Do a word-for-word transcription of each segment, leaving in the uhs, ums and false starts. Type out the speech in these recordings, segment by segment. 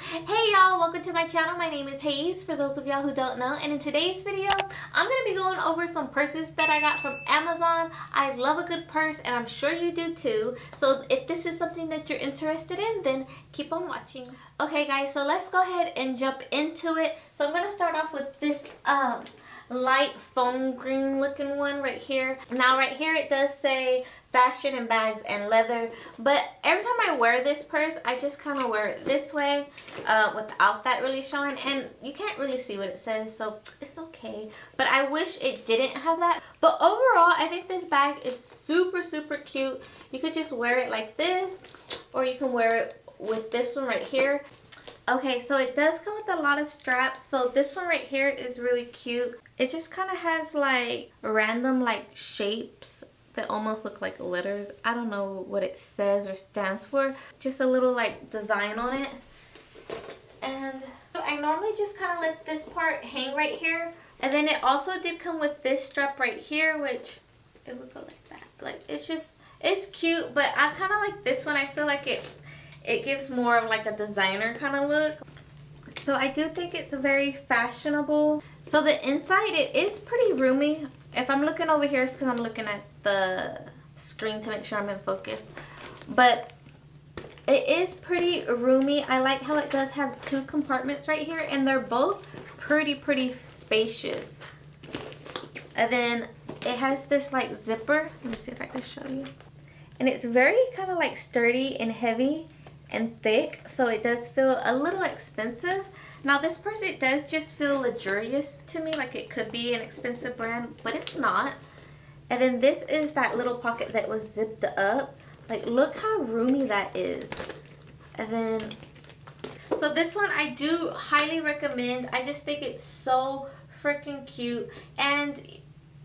Hey y'all, welcome to my channel. My name is Hayes, for those of y'all who don't know, and in today's video I'm going to be going over some purses that I got from Amazon. I love a good purse and I'm sure you do too, so if this is something that you're interested in, then keep on watching. Okay guys, so let's go ahead and jump into it. So I'm going to start off with this um light foam green looking one right here. Now right here it does say fashion and bags and leather, but every time I wear this purse I just kind of wear it this way uh, without that really showing, and you can't really see what it says, so it's okay, but I wish it didn't have that. But overall I think this bag is super super cute. You could just wear it like this, or you can wear it with this one right here. Okay, so it does come with a lot of straps, so this one right here is really cute. It just kind of has like random like shapes that almost look like letters. I don't know what it says or stands for, just a little like design on it. And I normally just kind of let this part hang right here, and then it also did come with this strap right here, which it would go like that. Like it's just, it's cute, but I kind of like this one. I feel like it it gives more of like a designer kind of look, so I do think it's very fashionable. So the inside, it is pretty roomy. If I'm looking over here, it's because I'm looking at the screen to make sure I'm in focus. But it is pretty roomy. I like how it does have two compartments right here, and they're both pretty, pretty spacious. And then it has this like zipper. Let me see if I can show you. And it's very kind of like sturdy and heavy and thick, so it does feel a little expensive. Now this purse, it does just feel luxurious to me, like it could be an expensive brand, but it's not. And then this is that little pocket that was zipped up. Like look how roomy that is. And then, so this one I do highly recommend. I just think it's so freaking cute, and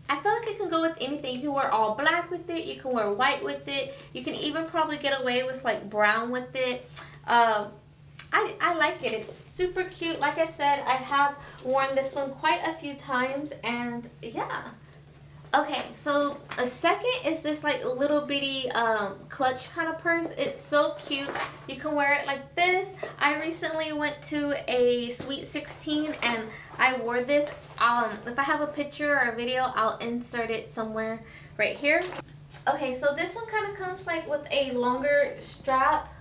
I feel like it can go with anything. You can wear all black with it, you can wear white with it, you can even probably get away with like brown with it. Um, I, I like it. It's super cute. Like I said, I have worn this one quite a few times, and yeah. Okay, so a second is this like little bitty um, clutch kind of purse. It's so cute. You can wear it like this. I recently went to a Sweet sixteen and I wore this. Um, if I have a picture or a video, I'll insert it somewhere right here. Okay, so this one kind of comes like with a longer strap,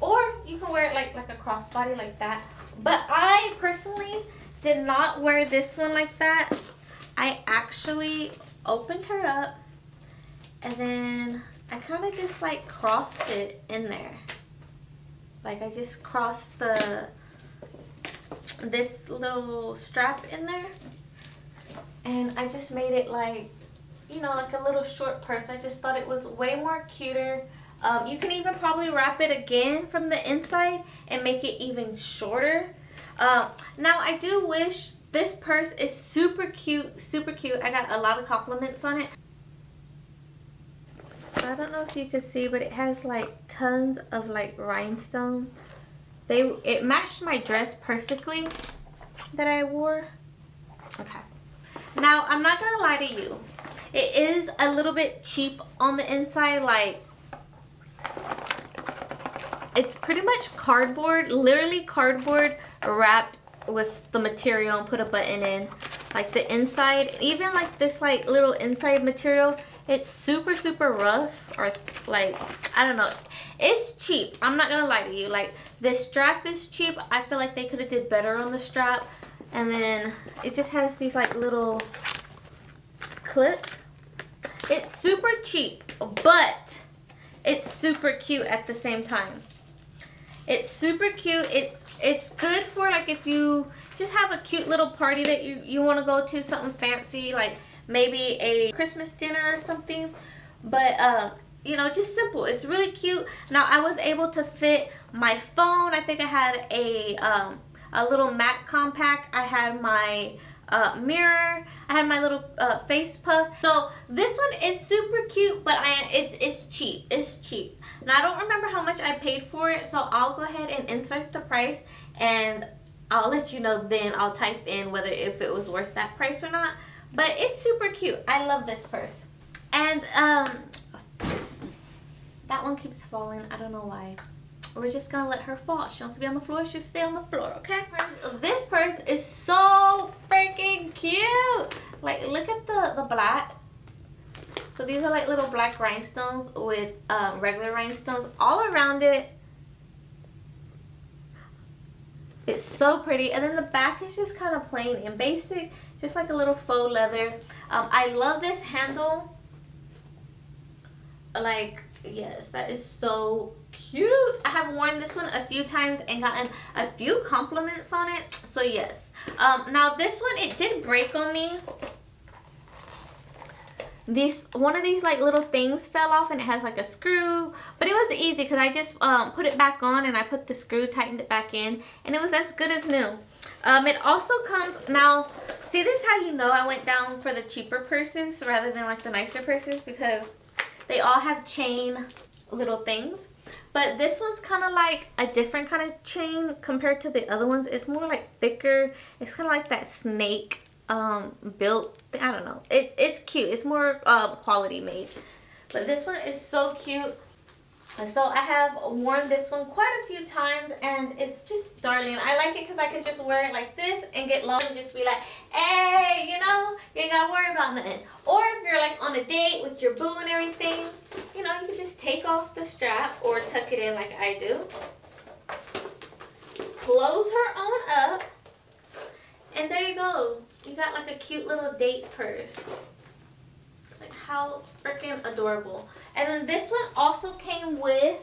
or you can wear it like, like a crossbody like that. But I personally did not wear this one like that. I actually opened her up and then I kind of just like crossed it in there. Like I just crossed the this little strap in there, and I just made it like, you know, like a little short purse. I just thought it was way more cuter. Um, you can even probably wrap it again from the inside and make it even shorter. Uh, now I do wish, this purse is super cute, super cute. I got a lot of compliments on it. I don't know if you can see, but it has like tons of like rhinestones. They, it matched my dress perfectly that I wore. Okay. Now I'm not gonna lie to you, it is a little bit cheap on the inside. Like it's pretty much cardboard, literally cardboard wrapped with the material and put a button in. Like the inside, even like this like little inside material, it's super super rough, or like I don't know, it's cheap. I'm not gonna lie to you, like this strap is cheap. I feel like they could have did better on the strap. And then it just has these like little clips. It's super cheap, but it's super cute at the same time. It's super cute. It's it's good for like if you just have a cute little party that you, you want to go to, something fancy, like maybe a Christmas dinner or something. But, uh, you know, just simple. It's really cute. Now, I was able to fit my phone. I think I had a, um, a little Mac compact. I had my uh, mirror. I had my little uh, face puff. So, this one is super cute, but I, it's, it's cheap. It's cheap. Now, I don't remember how much I paid for it, so I'll go ahead and insert the price, and I'll let you know then. I'll type in whether if it was worth that price or not. But it's super cute. I love this purse. And, um, that one keeps falling. I don't know why. We're just gonna let her fall. She wants to be on the floor, she'll stay on the floor, okay? This purse is so freaking cute. Like, look at the, the black. So these are like little black rhinestones with um, regular rhinestones all around it. It's so pretty. And then the back is just kind of plain and basic, just like a little faux leather. Um, I love this handle. Like, yes, that is so cute. I have worn this one a few times and gotten a few compliments on it. So yes. Um, now this one, it did break on me. This one of these like little things fell off and it has like a screw, but it was easy because I just um, put it back on and I put the screw, tightened it back in, and it was as good as new. Um, it also comes, now see, this is how you know I went down for the cheaper purses rather than like the nicer purses, because they all have chain little things, but this one's kind of like a different kind of chain compared to the other ones. It's more like thicker. It's kind of like that snake um built, I don't know, it's it's cute. It's more um quality made, but this one is so cute. So I have worn this one quite a few times and it's just darling. I like it because I could just wear it like this and get long and just be like, hey, you know, you ain't gotta worry about nothing. Or if you're like on a date with your boo and everything, you know, you can just take off the strap or tuck it in like I do, close her own up, and there you go. You got like a cute little date purse. Like, how freaking adorable. And then this one also came with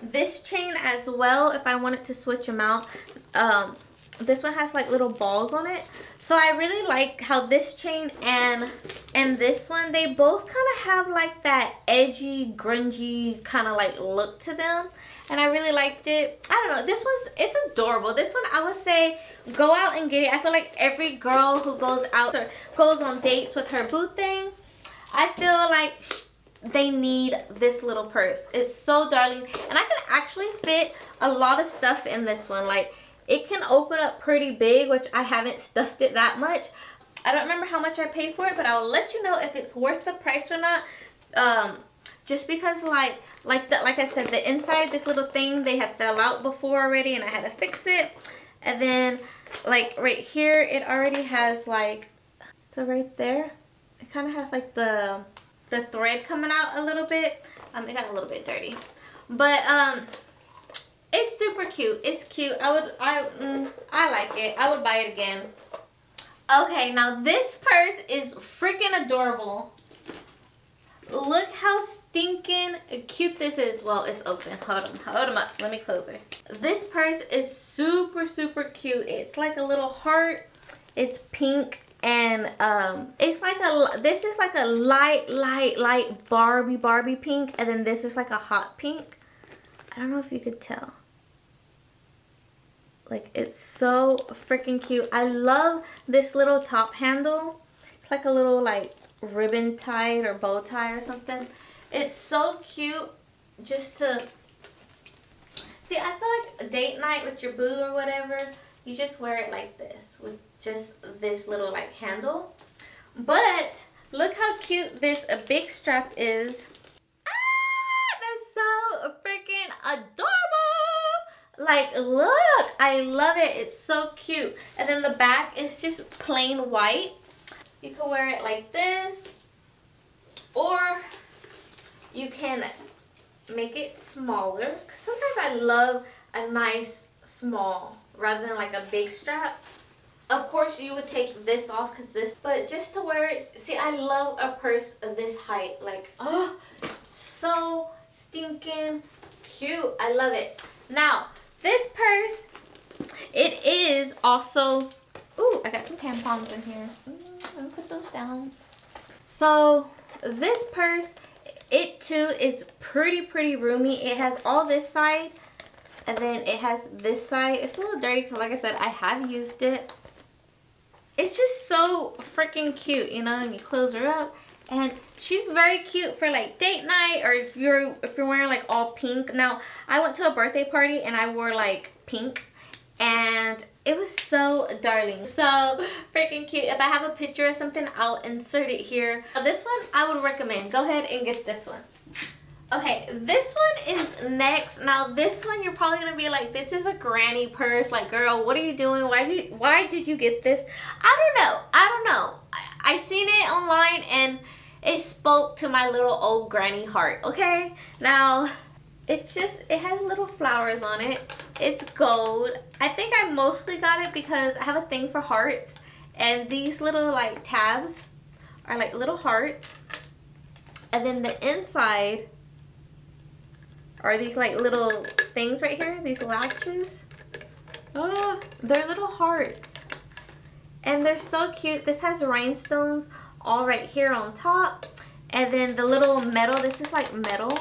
this chain as well, if I wanted to switch them out. Um, this one has like little balls on it. So I really like how this chain and and this one, they both kind of have like that edgy, grungy kind of like look to them. And I really liked it. I don't know, this one's, it's adorable. This one, I would say, go out and get it. I feel like every girl who goes out or goes on dates with her boo thing, I feel like sh they need this little purse. It's so darling. And I can actually fit a lot of stuff in this one. Like, it can open up pretty big, which I haven't stuffed it that much. I don't remember how much I paid for it, but I'll let you know if it's worth the price or not. Um, just because, like, Like that, like I said, the inside, this little thing, they had fell out before already and I had to fix it. And then like right here, it already has like, so right there, it kind of has like the, the thread coming out a little bit. Um, it got a little bit dirty, but um, it's super cute. It's cute. I would, I, mm, I like it. I would buy it again. Okay, now this purse is freaking adorable. Look how stinking cute this is. Well, it's open. Hold on. Hold them up. Let me close her. This purse is super, super cute. It's like a little heart. It's pink. And um, it's like a, this is like a light, light, light Barbie, Barbie pink. And then this is like a hot pink. I don't know if you could tell. Like, it's so freaking cute. I love this little top handle. It's like a little like ribbon tied or bow tie or something. It's so cute. Just to see, I feel like a date night with your boo or whatever, you just wear it like this with just this little like handle. But look how cute this big strap is. Ah, that's so freaking adorable. Like, look, I love it. It's so cute. And then the back is just plain white. You can wear it like this, or you can make it smaller. Sometimes I love a nice small rather than like a big strap. Of course, you would take this off because this, but just to wear it, see, I love a purse of this height. Like, oh, so stinking cute. I love it. Now, this purse, it is also, ooh, I got some tampons in here. I'm gonna put those down. So this purse, it too is pretty pretty roomy. It has all this side and then it has this side. It's a little dirty because, like I said, I have used it. It's just so freaking cute, you know. And you close her up and she's very cute for like date night, or if you're if you're wearing like all pink. Now, I went to a birthday party and I wore like pink and it was so darling, so freaking cute. If I have a picture or something, I'll insert it here. This one, I would recommend. Go ahead and get this one. Okay, this one is next. Now this one you're probably gonna be like, this is a granny purse, like, girl, what are you doing? Why did you, why did you get this? I don't know, I don't know. I, I seen it online and it spoke to my little old granny heart, okay? Now, it's just, it has little flowers on it. It's gold. I think I mostly got it because I have a thing for hearts, and these little like tabs are like little hearts, and then the inside are these like little things right here, these latches. Oh, they're little hearts and they're so cute. This has rhinestones all right here on top, and then the little metal, this is like metal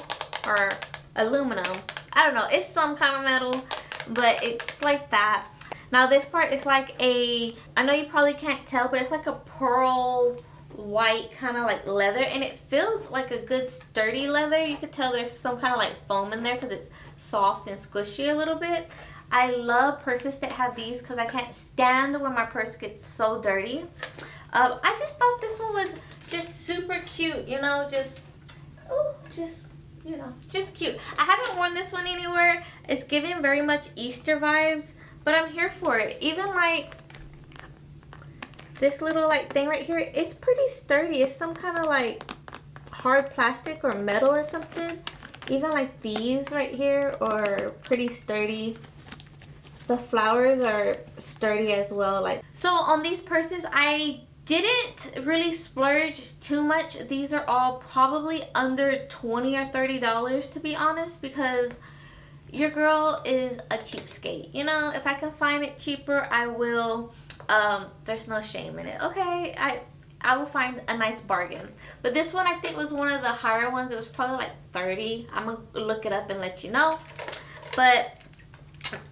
or aluminum, I don't know, it's some kind of metal, but it's like that. Now this part is like a, I know you probably can't tell, but it's like a pearl white kind of like leather, and it feels like a good sturdy leather. You could tell there's some kind of like foam in there because it's soft and squishy a little bit. I love purses that have these because I can't stand when my purse gets so dirty. Um, I just thought this one was just super cute, you know, just, ooh, just, you know, just cute. I haven't worn this one anywhere. It's giving very much Easter vibes, but I'm here for it. Even like this little like thing right here, it's pretty sturdy. It's some kind of like hard plastic or metal or something. Even like these right here are pretty sturdy. The flowers are sturdy as well. Like, so on these purses, I didn't really splurge too much. These are all probably under twenty or thirty dollars, to be honest, because your girl is a cheapskate. You know, if I can find it cheaper, I will. Um, there's no shame in it, okay? I I will find a nice bargain. But this one I think was one of the higher ones. It was probably like thirty. I'm gonna look it up and let you know. But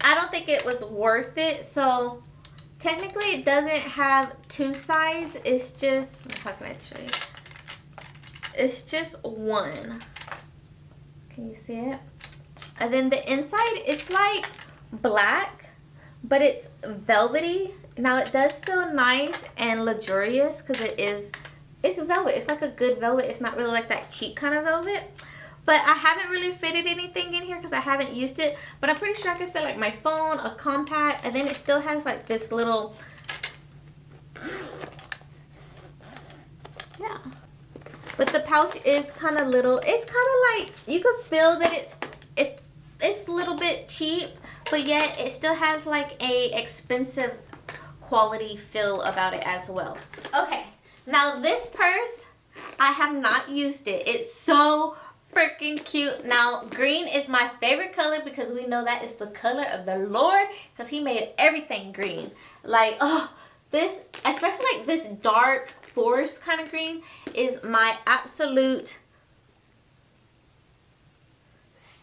I don't think it was worth it. So technically it doesn't have two sides. It's just, how can I show you? It's just one. Can you see it? And then the inside, it's like black, but it's velvety. Now it does feel nice and luxurious because it is, it's velvet. It's like a good velvet. It's not really like that cheap kind of velvet. But I haven't really fitted anything in here because I haven't used it. But I'm pretty sure I could fit like my phone, a compact, and then it still has like this little, yeah. But the pouch is kind of little. It's kind of like, you can feel that it's, it's, it's a little bit cheap, but yet it still has like a expensive quality feel about it as well. Okay, now this purse, I have not used it. It's so freaking cute. Now green is my favorite color because we know that is the color of the Lord, because he made everything green. Like, oh, this, especially like this dark forest kind of green is my absolute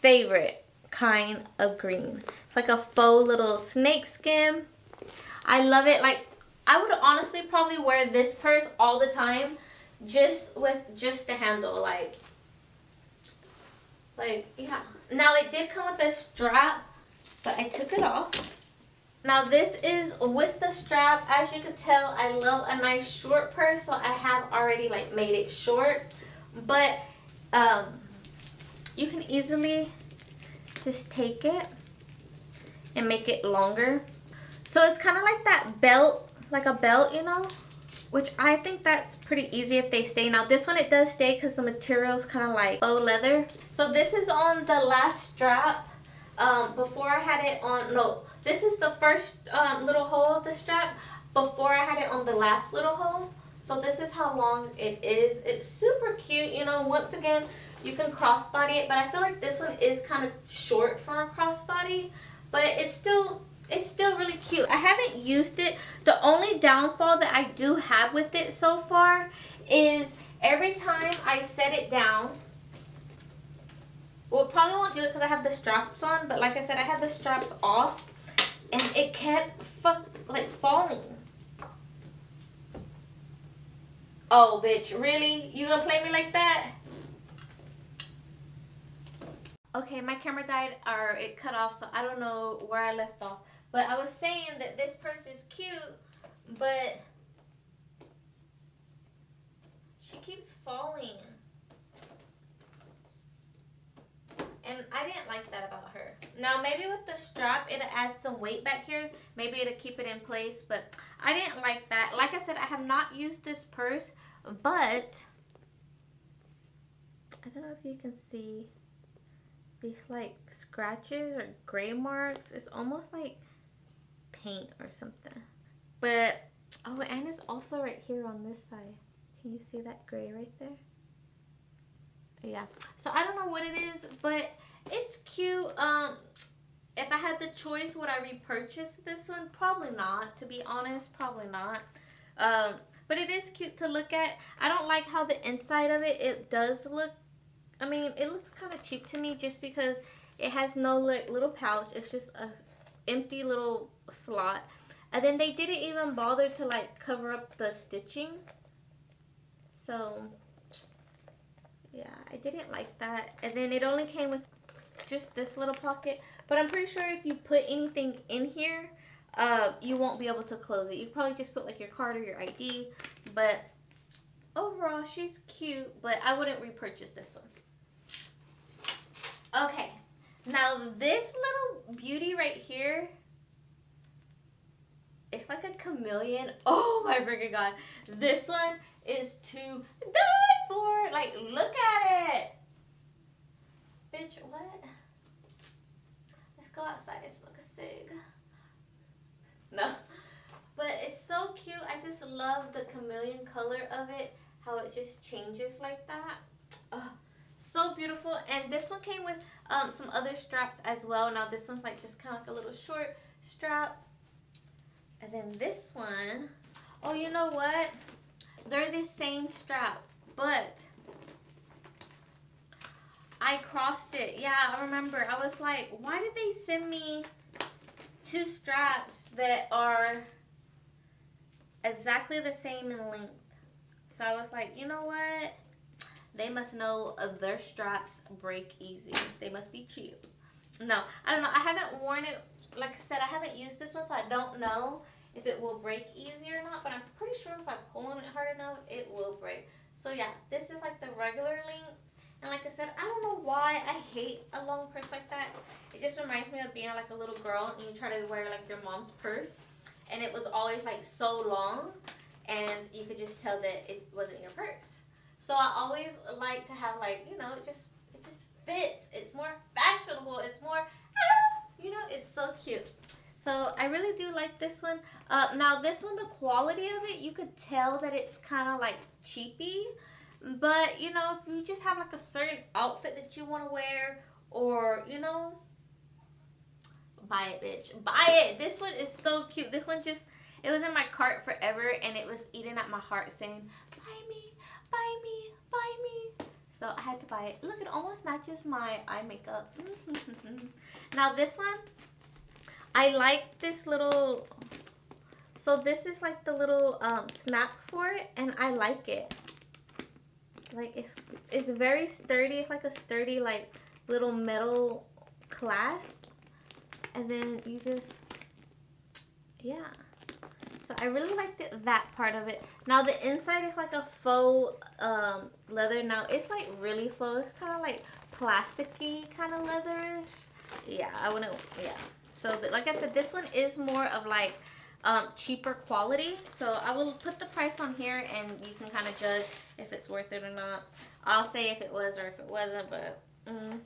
favorite kind of green. It's like a faux little snake skin. I love it. Like, I would honestly probably wear this purse all the time, just with just the handle, like, like, yeah. Now it did come with a strap, but I took it off. Now this is with the strap. As you can tell, I love a nice short purse, so I have already like made it short, but um, you can easily just take it and make it longer. So it's kind of like that belt, like a belt, you know, which I think that's pretty easy if they stay. Now this one, it does stay because the material is kind of like faux leather. So this is on the last strap. Um, before I had it on, no, this is the first um, little hole of the strap. Before I had it on the last little hole. So this is how long it is. It's super cute, you know, once again, you can crossbody it, but I feel like this one is kind of short for a crossbody, but it's still, it's still really cute. I haven't used it. The only downfall that I do have with it so far is every time I set it down, well, probably won't do it because I have the straps on, but like I said, I had the straps off and it kept fuck, like falling. Oh, bitch, really? You gonna play me like that? Okay, my camera died or it cut off, so I don't know where I left off. But I was saying that this purse is cute, but she keeps falling. And I didn't like that about her. Now maybe with the strap it'll add some weight back here. Maybe it'll keep it in place, but I didn't like that. Like I said, I have not used this purse, but I don't know if you can see these like scratches or gray marks. It's almost like paint or something. But oh, and it's also right here on this side. Can you see that gray right there? Yeah, so I don't know what it is, but it's cute. Um if I had the choice, would I repurchase this one? Probably not, to be honest. Probably not. Um but it is cute to look at. I don't like how the inside of it it does look. I mean, it looks kind of cheap to me, just because it has no like little pouch. It's just a empty little slot, and then they didn't even bother to like cover up the stitching. So yeah, I didn't like that. And then it only came with just this little pocket. But I'm pretty sure if you put anything in here, uh, you won't be able to close it. You probably just put like your card or your I D. But overall, she's cute, but I wouldn't repurchase this one. Okay, now this little beauty right here, it's like a chameleon. Oh my freaking God. This one is too dark. For like, look at it, bitch. What? Let's go outside and smoke a cig. No, but it's so cute. I just love the chameleon color of it, how it just changes like that. Oh, so beautiful. And this one came with um some other straps as well. Now this one's like just kind of like a little short strap, and then this one, oh, you know what, they're the same strap. But I crossed it. Yeah, I remember. I was like, why did they send me two straps that are exactly the same in length? So I was like, you know what? They must know their straps break easy. They must be cheap. No, I don't know. I haven't worn it. Like I said, I haven't used this one, so I don't know if it will break easy or not. But I'm pretty sure if I pull on it hard enough, it will break. So yeah, this is like the regular length, and like I said, I don't know why I hate a long purse like that. It just reminds me of being like a little girl and you try to wear like your mom's purse, and it was always like so long, and you could just tell that it wasn't your purse. So I always like to have like, you know, it just, it just fits. It's more fashionable. It's more, ah, you know, it's so cute. So I really do like this one. Uh, now this one, the quality of it, you could tell that it's kind of like cheapy. But you know, if you just have like a certain outfit that you want to wear, or you know, buy it, bitch, buy it. This one is so cute. This one just, it was in my cart forever, and it was eating at my heart, saying, buy me, buy me, buy me. So I had to buy it. Look, it almost matches my eye makeup. Now this one, I like this little, so this is like the little um, snap for it, and I like it. Like it's, it's very sturdy. It's like a sturdy like little metal clasp, and then you just, yeah. So I really liked it, that part of it. Now the inside is like a faux um, leather. Now it's like really faux. It's kind of like plasticky, kind of leatherish. Yeah, I wouldn't, yeah. So like I said, this one is more of like um, cheaper quality. So I will put the price on here, and you can kind of judge if it's worth it or not. I'll say if it was or if it wasn't, but mm.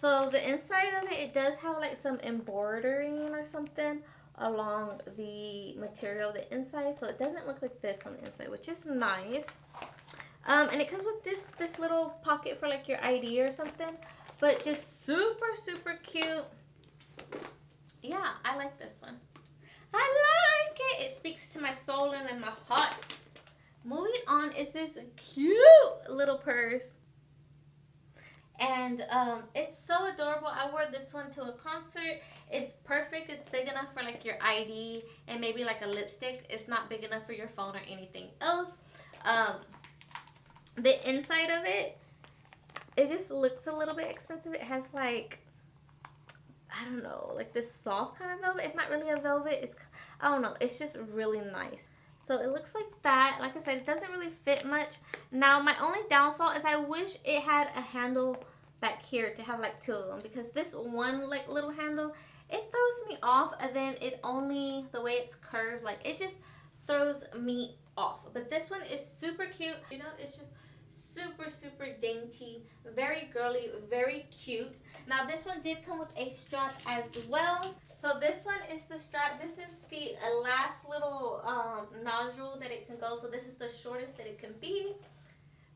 So the inside of it, it does have like some embroidering or something along the material, the inside. So it doesn't look like this on the inside, which is nice. Um, and it comes with this, this little pocket for like your I D or something, but just super, super cute. Yeah, I like this one. I like it. It speaks to my soul and in my heart. Moving on is this cute little purse. And um, it's so adorable. I wore this one to a concert. It's perfect. It's big enough for like your I D and maybe like a lipstick. It's not big enough for your phone or anything else. Um, the inside of it, it just looks a little bit expensive. It has like, I don't know, like this soft kind of velvet. It's not really a velvet. It's, I don't know. It's just really nice. So it looks like that. Like I said, it doesn't really fit much. Now, my only downfall is I wish it had a handle back here to have like two of them, because this one like little handle, it throws me off, and then it only, the way it's curved, like it just throws me off. But this one is super cute, you know, it's just super super dainty, very girly, very cute. Now this one did come with a strap as well. So this one is the strap. This is the last little um, nozzle that it can go. So this is the shortest that it can be.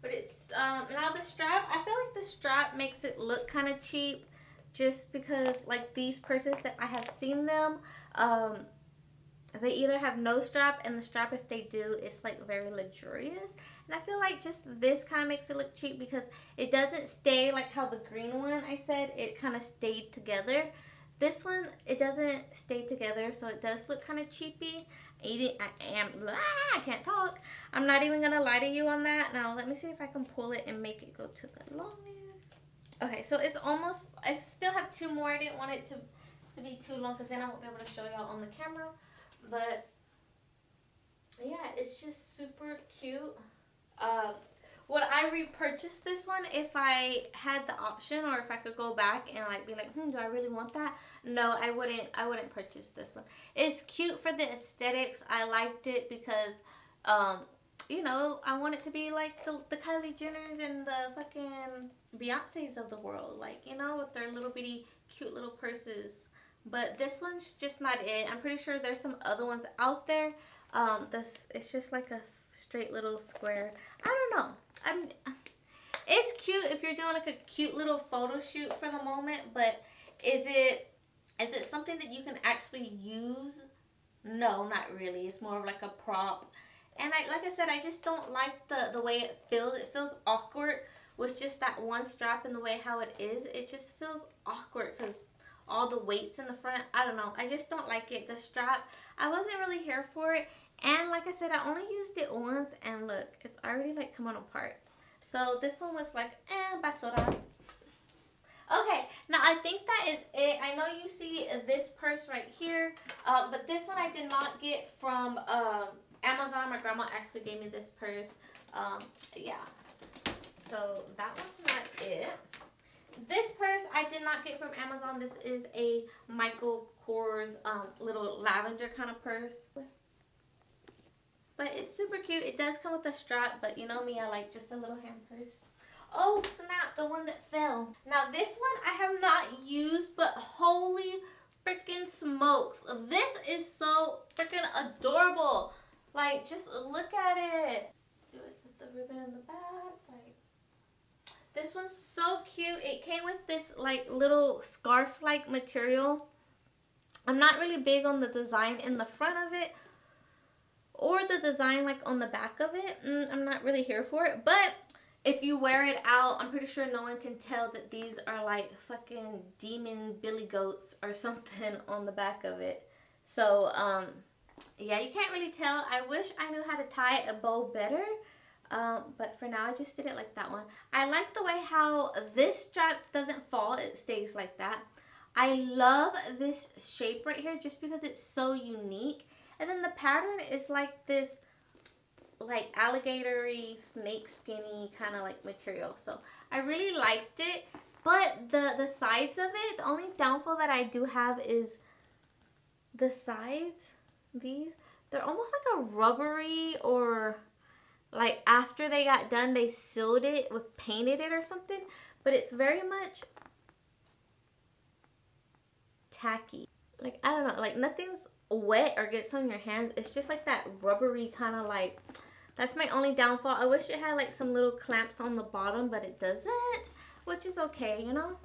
But it's, um, now the strap, I feel like the strap makes it look kind of cheap, just because like these purses that I have seen them, um, they either have no strap, and the strap, if they do, it's like very luxurious. And I feel like just this kind of makes it look cheap, because it doesn't stay like how the green one I said, it kind of stayed together. This one, it doesn't stay together, so it does look kind of cheapy. I am, I can't talk. I'm not even gonna lie to you on that. Now let me see if I can pull it and make it go to the longest. Okay, so it's almost, I still have two more. I didn't want it to, to be too long, because then I won't be able to show y'all on the camera. But yeah, it's just super cute. Uh, would I repurchase this one if I had the option, or if I could go back and like be like, hmm, do I really want that? No, I wouldn't. I wouldn't purchase this one. It's cute for the aesthetics. I liked it because, um, you know, I want it to be like the, the Kylie Jenners and the fucking Beyonces of the world, like, you know, with their little bitty cute little purses. But this one's just not it. I'm pretty sure there's some other ones out there. Um, this, it's just like a straight little square. I don't know. I'm, it's cute if you're doing like a cute little photo shoot for the moment, but is it is it something that you can actually use? No, not really. It's more of like a prop. And I, like I said, I just don't like the, the way it feels. It feels awkward with just that one strap and the way how it is. It just feels awkward because all the weights in the front, I don't know, I just don't like it. The strap, I wasn't really here for it. And like I said, I only used it once, and look, it's already like coming apart. So this one was like, eh, basura. Okay, now I think that is it. I know you see this purse right here, uh, but this one I did not get from uh, Amazon. My grandma actually gave me this purse. Um, yeah, so that was not it. This purse I did not get from Amazon. This is a Michael Kors um, little lavender kind of purse. But it's super cute. It does come with a strap, but you know me, I like just a little hand purse. Oh snap, the one that fell. Now this one I have not used, but holy freaking smokes. This is so freaking adorable. Like, just look at it. Do it with the ribbon in the back. Like, this one's so cute. It came with this like little scarf-like material. I'm not really big on the design in the front of it, or the design like on the back of it. mm, I'm not really here for it, but if you wear it out, I'm pretty sure no one can tell that these are like fucking demon billy goats or something on the back of it. So um yeah, you can't really tell. I wish I knew how to tie a bow better, um but for now I just did it like that one. I like the way how this strap doesn't fall, it stays like that. I love this shape right here just because it's so unique. And then the pattern is like this like alligatory snake skinny kind of like material. So I really liked it, but the the sides of it, the only downfall that I do have is the sides, these, they're almost like a rubbery, or like after they got done they sealed it with painted it or something, but it's very much tacky. Like, I don't know, like nothing's wet or gets on your hands. It's just like that rubbery kind of, like, that's my only downfall. I wish it had like some little clamps on the bottom, but it doesn't, which is okay, you know.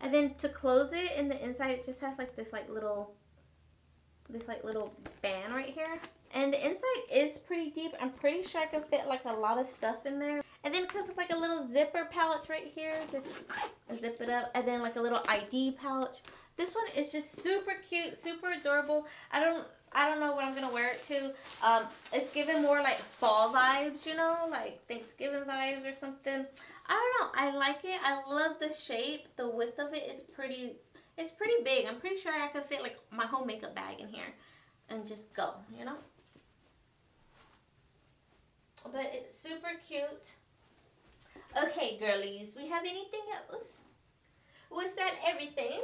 And then to close it in the inside, it just has like this like little this like little band right here, and the inside is pretty deep. I'm pretty sure I can fit like a lot of stuff in there. And then it comes with like a little zipper pouch right here, just zip it up, and then like a little I D pouch. This one is just super cute, super adorable. I don't, I don't know what I'm gonna wear it to. Um, it's giving more like fall vibes, you know, like Thanksgiving vibes or something. I don't know. I like it. I love the shape. The width of it is pretty. It's pretty big. I'm pretty sure I could fit like my whole makeup bag in here, and just go, you know. But it's super cute. Okay, girlies, we have anything else? was that everything?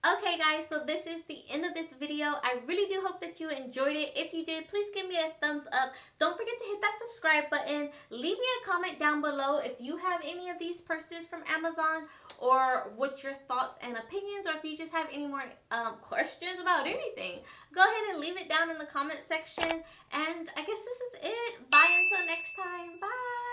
Okay guys, so this is the end of this video. I really do hope that you enjoyed it. If you did, please give me a thumbs up. Don't forget to hit that subscribe button. Leave me a comment down below if you have any of these purses from Amazon, or what your thoughts and opinions, or if you just have any more um, questions about anything. Go ahead and leave it down in the comment section. And I guess this is it. Bye until next time. Bye.